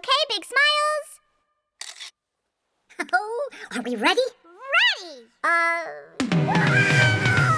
okay, Big Smiles? Oh, are we ready? Ready!